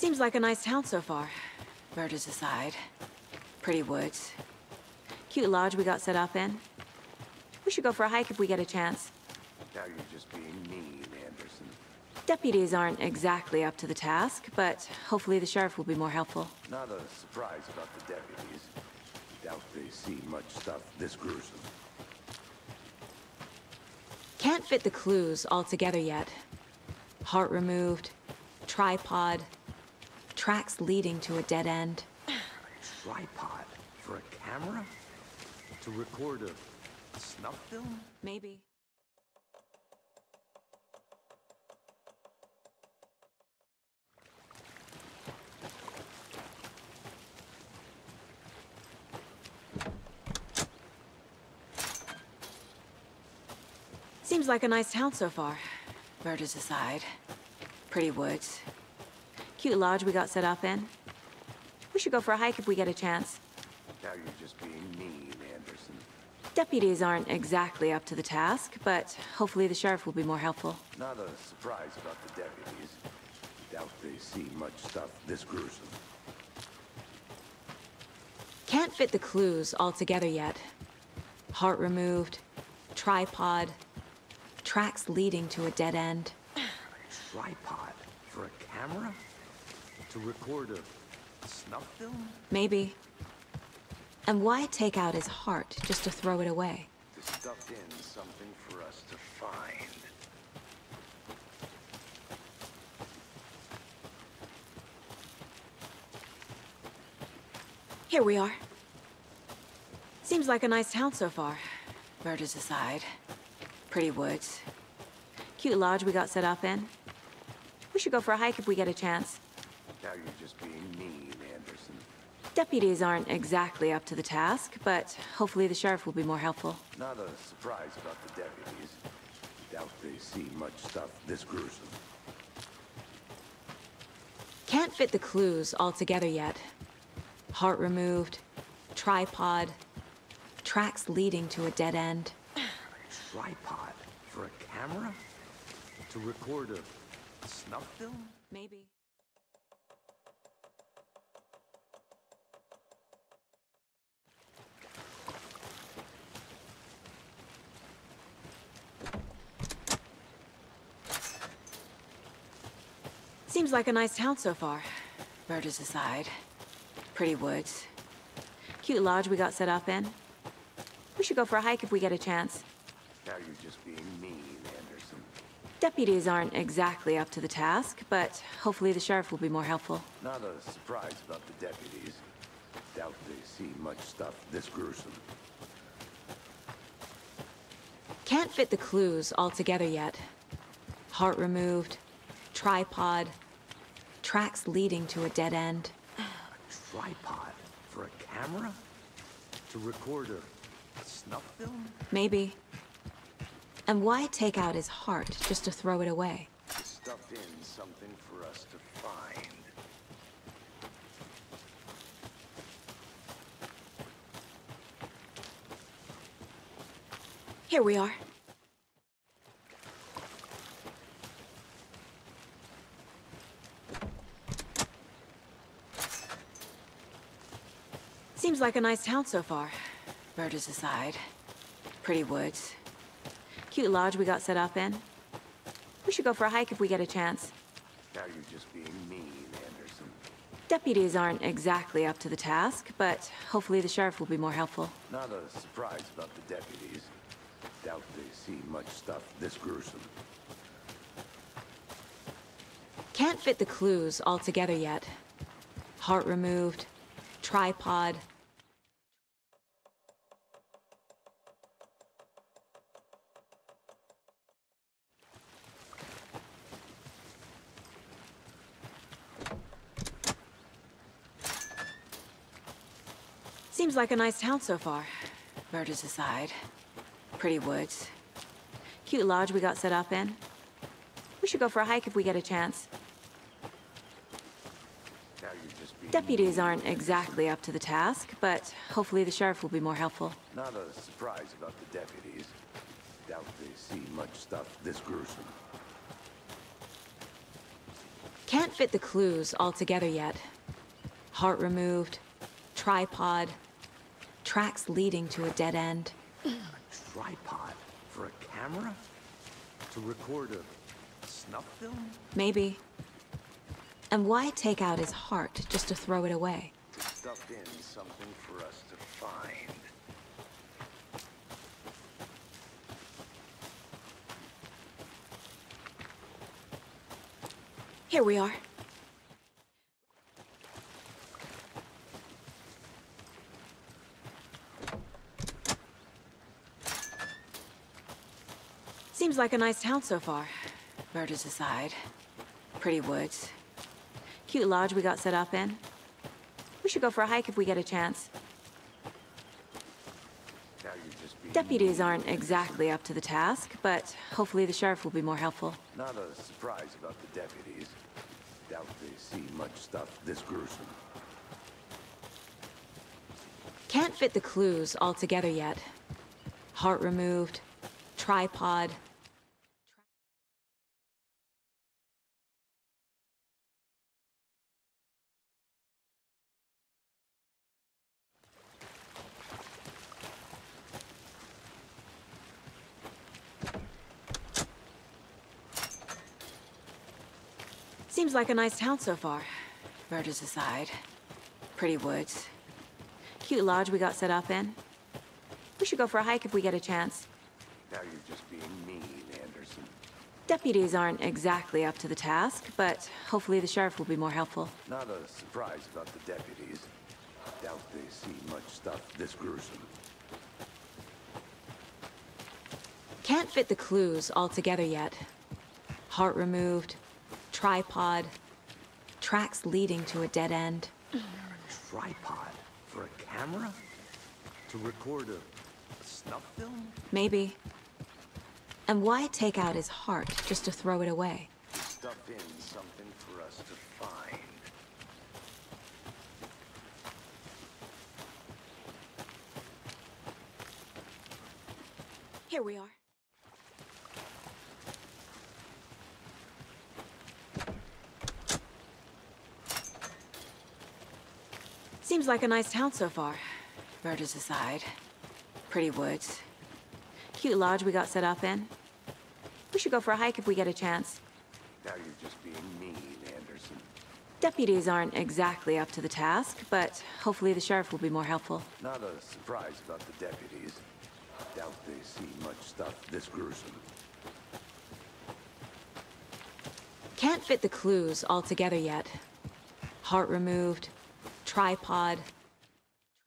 Seems like a nice town so far. Murders aside. Pretty woods. Cute lodge we got set up in. We should go for a hike if we get a chance. Now you're just being mean, Anderson. Deputies aren't exactly up to the task, but hopefully the sheriff will be more helpful. Not a surprise about the deputies. Doubt they see much stuff this gruesome. Can't fit the clues all together yet. Heart removed, tripod, tracks leading to a dead end. A tripod for a camera? To record a snuff film? Maybe. Seems like a nice town so far. Murders aside. Pretty woods. Cute lodge we got set up in. We should go for a hike if we get a chance. Now you're just being mean, Anderson. Deputies aren't exactly up to the task, but hopefully the sheriff will be more helpful. Not a surprise about the deputies. Doubt they see much stuff this gruesome. Can't fit the clues all together yet. Heart removed, tripod, tracks leading to a dead end. A tripod for a camera? To record a snuff film? Maybe. And why take out his heart just to throw it away? To stuff in something for us to find. Here we are. Seems like a nice town so far. Murders aside. Pretty woods. Cute lodge we got set up in. We should go for a hike if we get a chance. Now you're just being mean, Anderson. Deputies aren't exactly up to the task, but hopefully the sheriff will be more helpful. Not a surprise about the deputies. Doubt they see much stuff this gruesome. Can't fit the clues all together yet. Heart removed, tripod, tracks leading to a dead end. Tripod for a camera? To record a snuff film? Maybe. Seems like a nice town so far. Murders aside. Pretty woods. Cute lodge we got set up in. We should go for a hike if we get a chance. Now you're just being mean, Anderson. Deputies aren't exactly up to the task, but hopefully the sheriff will be more helpful. Not a surprise about the deputies. Doubt they see much stuff this gruesome. Can't fit the clues all together yet. Heart removed, tripod, tracks leading to a dead end. A tripod for a camera? To record a snuff film? Maybe. And why take out his heart just to throw it away? Stuffed in something for us to find. Here we are. Seems like a nice town so far. Murders aside. Pretty woods. Cute lodge we got set up in. We should go for a hike if we get a chance. Now you're just being mean, Anderson. Deputies aren't exactly up to the task, but hopefully the sheriff will be more helpful. Not a surprise about the deputies. Doubt they see much stuff this gruesome. Can't fit the clues all together yet. Heart removed, tripod. Seems like a nice town so far. Murders aside. Pretty woods. Cute lodge we got set up in. We should go for a hike if we get a chance. Now you're just being Deputies aren't exactly up to the task, but hopefully the sheriff will be more helpful. Not a surprise about the deputies. Doubt they see much stuff this gruesome. Can't fit the clues all together yet. Heart removed, tripod, tracks leading to a dead end. A tripod for a camera? To record a snuff film? Maybe. And why take out his heart just to throw it away? To stuff in something for us to find. Here we are. Seems like a nice town so far. Murders aside. Pretty woods. Cute lodge we got set up in. We should go for a hike if we get a chance. Deputies aren't exactly up to the task, but hopefully the sheriff will be more helpful. Not a surprise about the deputies. Doubt they see much stuff this gruesome. Can't fit the clues all together yet. Heart removed, tripod. Seems like a nice town so far. Murders aside. Pretty woods. Cute lodge we got set up in. We should go for a hike if we get a chance. Now you're just being mean, Anderson. Deputies aren't exactly up to the task, but hopefully the sheriff will be more helpful. Not a surprise about the deputies. Doubt they see much stuff this gruesome. Can't fit the clues all together yet. Heart removed. Tripod, tracks leading to a dead end. A tripod for a camera? To record a snuff film? Maybe. And why take out his heart just to throw it away? Stuff in something for us to find. Here we are. Seems like a nice town so far. Murders aside. Pretty woods. Cute lodge we got set up in. We should go for a hike if we get a chance. Now you're just being mean, Anderson. Deputies aren't exactly up to the task, but hopefully the sheriff will be more helpful. Not a surprise about the deputies. Doubt they see much stuff this gruesome. Can't fit the clues all together yet. Heart removed. Tripod.